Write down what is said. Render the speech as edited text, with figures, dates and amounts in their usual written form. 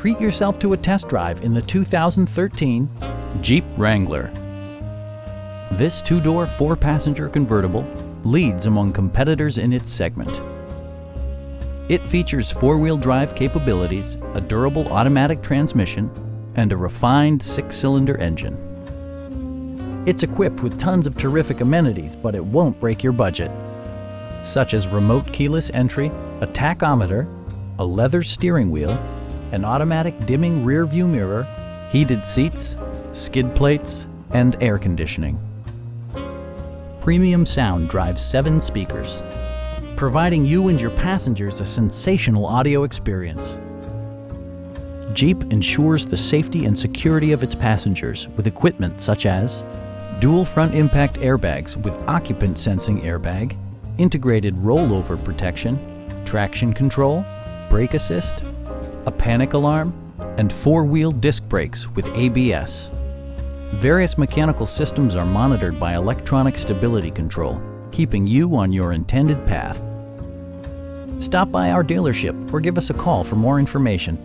treat yourself to a test drive in the 2013 Jeep Wrangler. This two-door, four-passenger convertible leads among competitors in its segment. It features four-wheel drive capabilities, a durable automatic transmission, and a refined six-cylinder engine. It's equipped with tons of terrific amenities, but it won't break your budget, such as remote keyless entry, a tachometer, a leather steering wheel, an automatic dimming rear-view mirror, heated seats, skid plates, and air conditioning. Premium sound drives 7 speakers, providing you and your passengers a sensational audio experience. Jeep ensures the safety and security of its passengers with equipment such as dual front impact airbags with occupant sensing airbag, integrated rollover protection, traction control, brake assist, a panic alarm, and four-wheel disc brakes with ABS. Various mechanical systems are monitored by electronic stability control, keeping you on your intended path. Stop by our dealership or give us a call for more information.